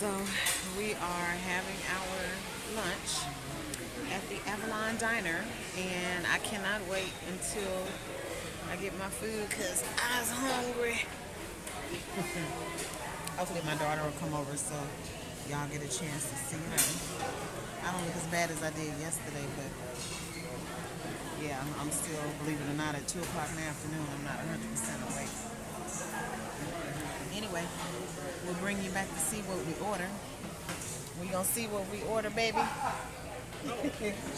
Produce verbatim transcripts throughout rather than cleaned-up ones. So we are having our lunch at the Avalon Diner, and I cannot wait until I get my food because I was hungry. Hopefully my daughter will come over so y'all get a chance to see her. I don't look as bad as I did yesterday, but yeah, I'm, I'm still, believe it or not, at two o'clock in the afternoon, I'm not one hundred percent awake. Anyway, we'll bring you back to see what we order. We gonna see what we order, baby.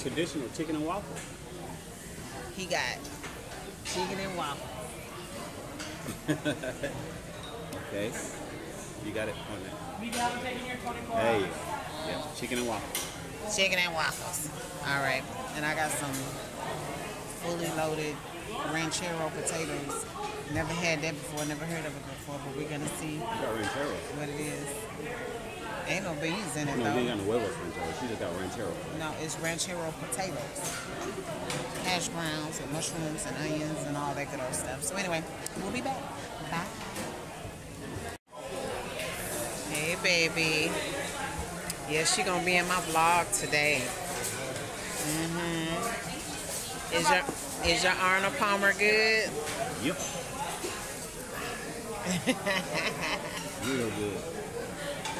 Traditional chicken and waffle. He got chicken and waffle. Okay. You got it on there. We got it in here twenty-four hours. There you go. Yeah, chicken and waffles. Chicken and waffles. All right. And I got some fully loaded ranchero potatoes. Never had that before, never heard of it before, but we're gonna see what it is. Ain't no beans in it, no, though. No, you got no huevos ranchero. She just got ranchero. No, it's ranchero potatoes. Hash browns and mushrooms and onions and all that good old stuff. So anyway, we'll be back. Bye. Hey, baby. Yeah, she gonna be in my vlog today. Mm-hmm. Is your, is your Arnold Palmer good? Yep. Real good.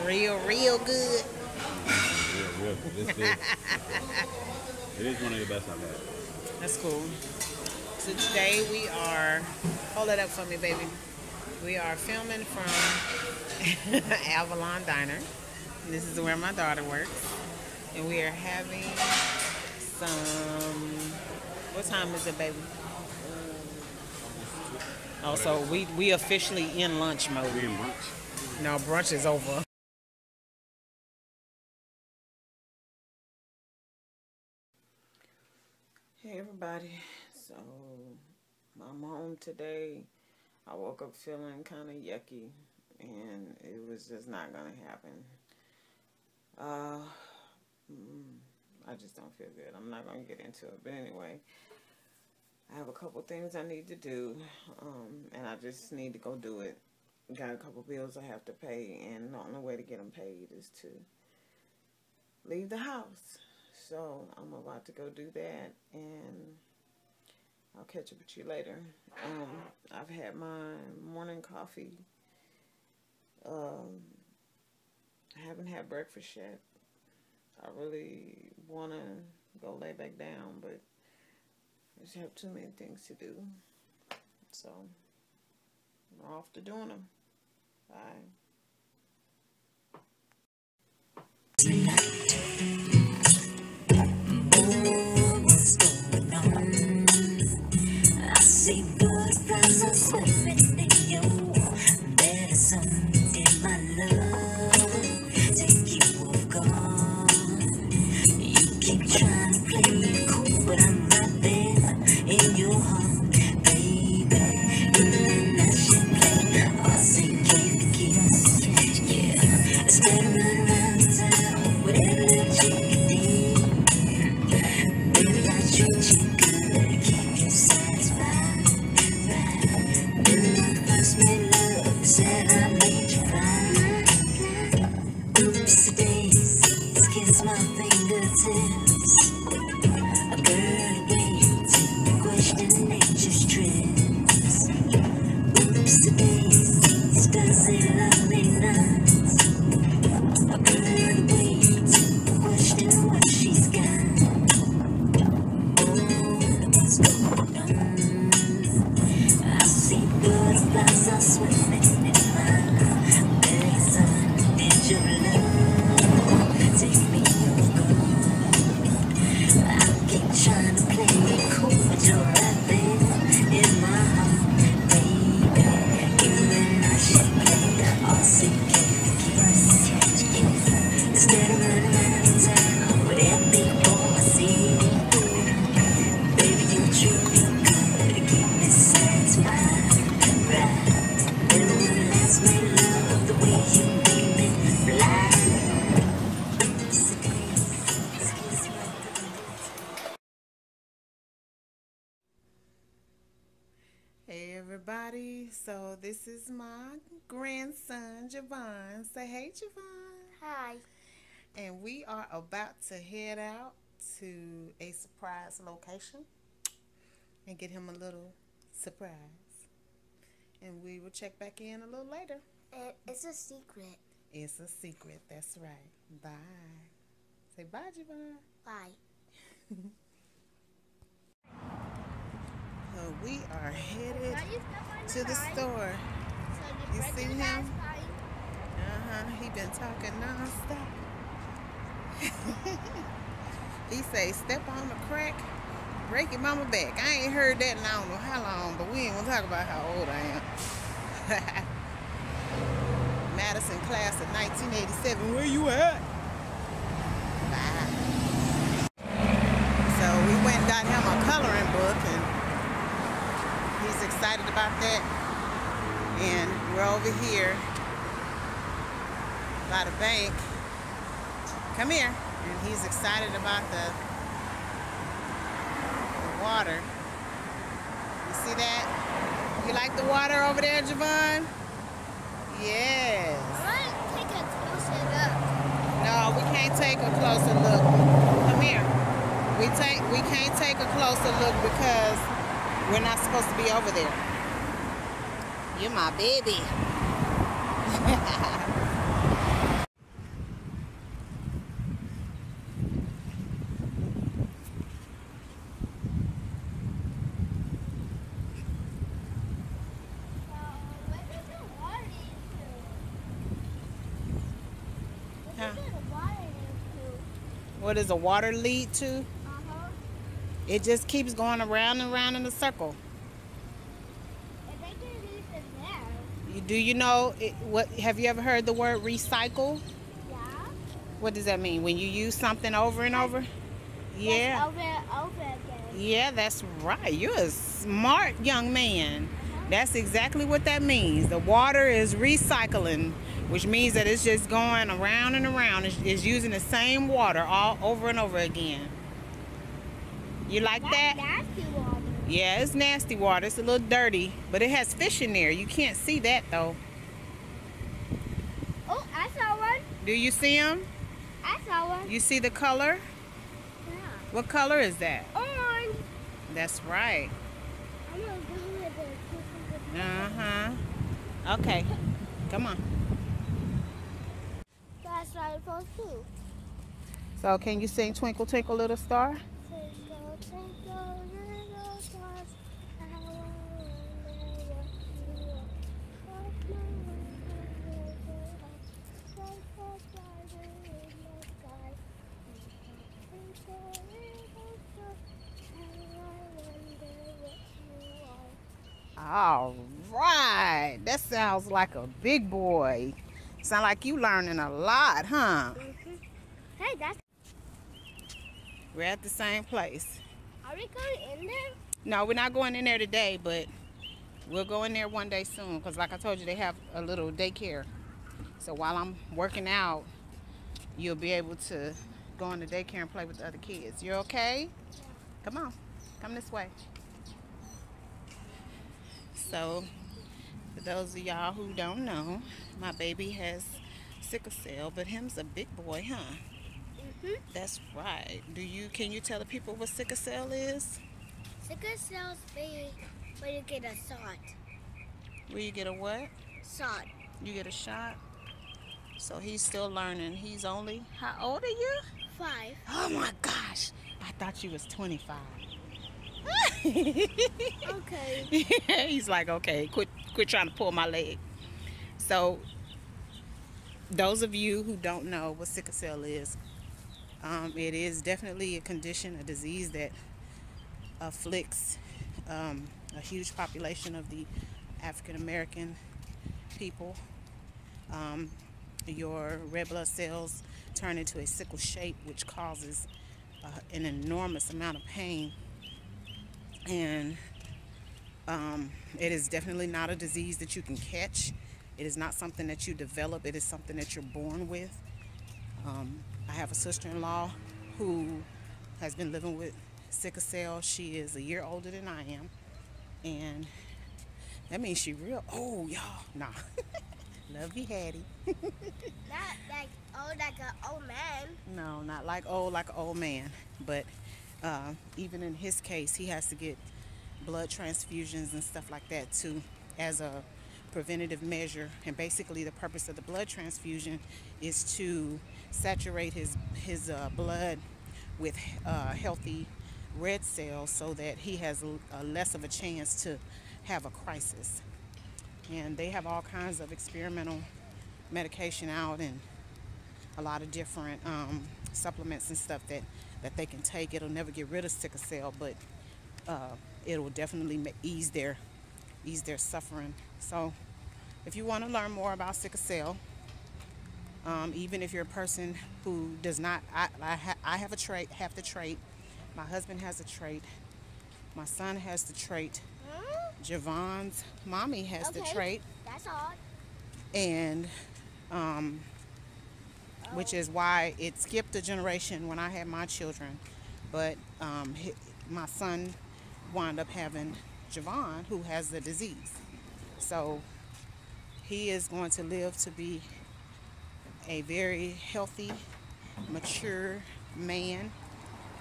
Real, real good. Real, real good. This is, it is one of the best I've had. That's cool. So today we are, hold it up for me, baby. We are filming from Avalon Diner. This is where my daughter works. And we are having some, what time is it, baby? Oh, so we, we officially in lunch mode. We in brunch? No, brunch is over. Hey, everybody. So, I'm home today. I woke up feeling kind of yucky, and it was just not going to happen. Uh, I just don't feel good. I'm not going to get into it, but anyway. I have a couple things I need to do, um, and I just need to go do it. Got a couple bills I have to pay, and the only way to get them paid is to leave the house. So I'm about to go do that, and I'll catch up with you later. Um, I've had my morning coffee. Um, I haven't had breakfast yet. I really want to go lay back down, but I just have too many things to do. So, we're off to doing them. Bye. I see butterflies are swimming in your medicine. Everybody, so this is my grandson Javon. Say hey, Javon. Hi. And we are about to head out to a surprise location and get him a little surprise. And we will check back in a little later. It's a secret. It's a secret. That's right. Bye. Say bye, Javon. Bye. So we are headed to the store. You see him? Uh-huh. He been talking nonstop. He say, step on the crack, break your mama back. I ain't heard that in I don't know how long, but we ain't gonna talk about how old I am. Madison class of nineteen eighty-seven. Where you at? Bye. So we went and got him a coloring book, and he's excited about that. And we're over here by the bank. Come here. And he's excited about the, the water. You see that? You like the water over there, Javon? Yes. I want to take a closer look. No, we can't take a closer look. Come here. We take we can't take a closer look because we're not supposed to be over there. You're my baby. What does a water lead to? Uh-huh. It just keeps going around and around in a circle. I think it leads in there. Do you know, it, what? Have you ever heard the word recycle? Yeah. What does that mean? When you use something over and over? Yeah. Yes, over and over again. Yeah, that's right. You're a smart young man. Uh-huh. That's exactly what that means. The water is recycling, which means that it's just going around and around. It's, it's using the same water all over and over again. You like that? That's nasty water. Yeah, it's nasty water. It's a little dirty, but it has fish in there. You can't see that though. Oh, I saw one. Do you see them? I saw one. You see the color? Yeah. What color is that? Orange. That's right. I'm gonna go with it. Uh-huh. Okay. Come on. So can you sing Twinkle, Twinkle, Little Star? Twinkle, twinkle, little stars. I wonder if you are twinkle, stars in the sky. Twinkle, little stars. I wonder if you are. All right. That sounds like a big boy. Sound like you learning a lot, huh? Mm-hmm. Hey, that's... We're at the same place. Are we going in there? No, we're not going in there today, but we'll go in there one day soon. Because like I told you, they have a little daycare. So while I'm working out, you'll be able to go in the daycare and play with the other kids. You okay? Yeah. Come on. Come this way. So... For those of y'all who don't know, my baby has sickle cell, but him's a big boy, huh? Mm-hmm. That's right. Do you can you tell the people what sickle cell is? Sickle cell's big, where you get a shot. Where you get a what? Shot. You get a shot. So he's still learning. He's only how old are you? Five. Oh my gosh! I thought you was twenty-five. Okay. He's like, okay, quit quit trying to pull my leg. So those of you who don't know what sickle cell is, um, it is definitely a condition, a disease that afflicts um, a huge population of the African American people. Um, your red blood cells turn into a sickle shape, which causes uh, an enormous amount of pain. And um, it is definitely not a disease that you can catch. It is not something that you develop. It is something that you're born with. Um, I have a sister-in-law who has been living with sickle cell. She is a year older than I am. And that means she real old, y'all. Nah, Love you, Hattie. Not like old, like an old man. No, not like old, like an old man. But uh, even in his case, he has to get blood transfusions and stuff like that too, as a preventative measure. And basically, the purpose of the blood transfusion is to saturate his his uh, blood with uh, healthy red cells, so that he has a less of a chance to have a crisis. And they have all kinds of experimental medication out, and a lot of different um, supplements and stuff that that they can take. It'll never get rid of sickle cell, but uh, it will definitely ease their ease their suffering. So if you want to learn more about sickle cell, um, even if you're a person who does not, I, I, ha I have a trait, have the trait. My husband has a trait. My son has the trait. Javon's mommy has okay, the trait. That's odd. And, um, oh. which is why it skipped a generation when I had my children. But um, he, my son wound up having Javon, who has the disease. So he is going to live to be a very healthy, mature man.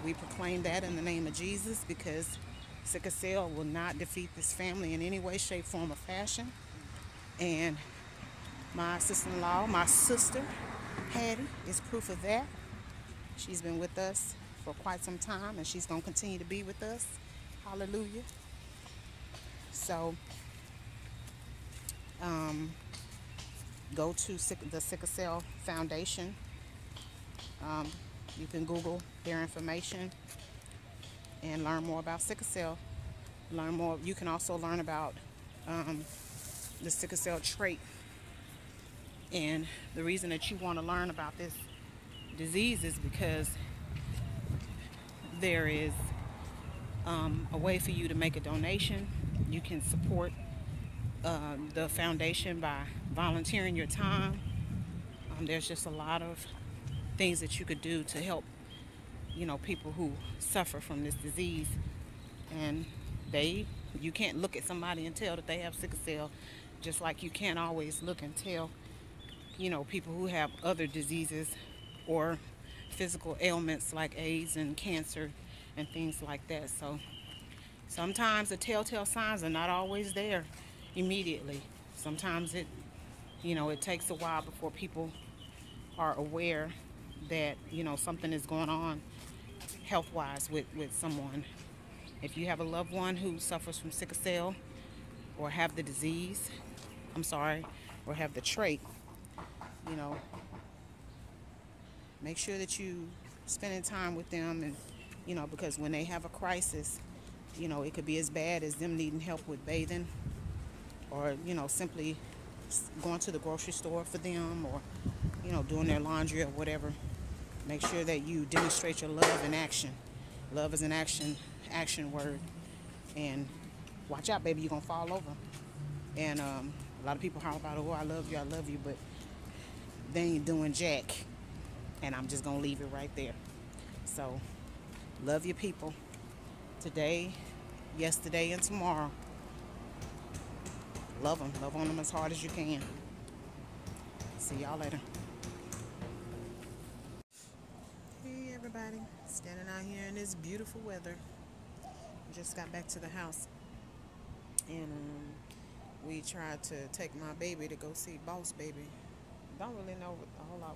We proclaim that in the name of Jesus, because sickle cell will not defeat this family in any way, shape, form, or fashion. And my sister-in-law, my sister, Hattie, is proof of that. She's been with us for quite some time, and she's going to continue to be with us. Hallelujah. So, um, go to the Sickle Cell Foundation. Um, you can Google their information and learn more about sickle cell. Learn more. You can also learn about um, the sickle cell trait. And the reason that you want to learn about this disease is because there is um, a way for you to make a donation. You can support uh, the foundation by volunteering your time. Um, there's just a lot of things that you could do to help, you know, people who suffer from this disease. And they, you can't look at somebody and tell that they have sickle cell, just like you can't always look and tell, you know, people who have other diseases or physical ailments like AIDS and cancer and things like that. So sometimes the telltale signs are not always there immediately. Sometimes it, you know, it takes a while before people are aware that, you know, something is going on health-wise with, with someone. If you have a loved one who suffers from sickle cell or have the disease, I'm sorry, or have the trait, you know, make sure that you spending time with them. And, you know, because when they have a crisis, you know, it could be as bad as them needing help with bathing, or, you know, simply going to the grocery store for them, or, you know, doing their laundry or whatever. Make sure that you demonstrate your love in action. Love is an action, action word. And watch out, baby, you're going to fall over. And um, a lot of people holler about, oh, I love you, I love you, but they ain't doing jack. And I'm just going to leave it right there. So, love your people. Today, yesterday, and tomorrow. Love them. Love on them as hard as you can. See y'all later. Hey everybody, standing out here in this beautiful weather. Just got back to the house, and um, we tried to take my baby to go see Boss Baby. Don't really know a whole lot.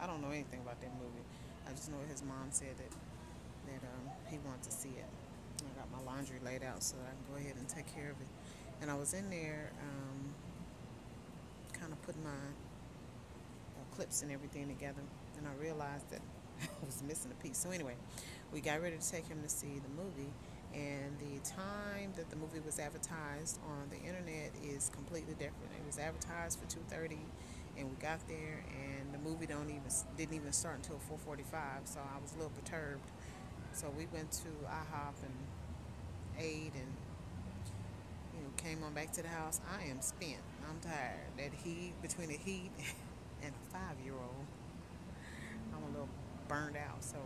I don't know anything about that movie. I just know his mom said that that um, he wanted to see it. I got my laundry laid out so that I can go ahead and take care of it. And I was in there, um, kind of putting my uh, clips and everything together, and I realized that I was missing a piece. So anyway, we got ready to take him to see the movie, and the time that the movie was advertised on the internet is completely different. It was advertised for two thirty, and we got there, and the movie don't even didn't even start until four forty-five. So I was a little perturbed. So we went to I hop and ate, and you know, came on back to the house. I am spent. I'm tired. That heat, between the heat and a five-year-old, I'm a little burned out. So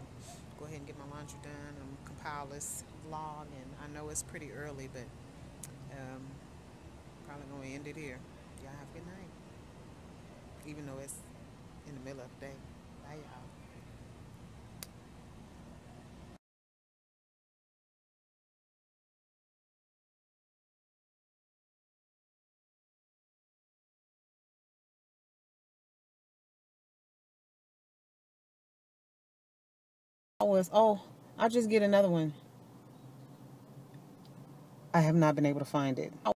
go ahead and get my laundry done and compile this vlog. And I know it's pretty early, but um, probably gonna end it here. Y'all have a good night. even though it's in the middle of the day. Bye, y'all. Was oh, I'll just get another one. I have not been able to find it.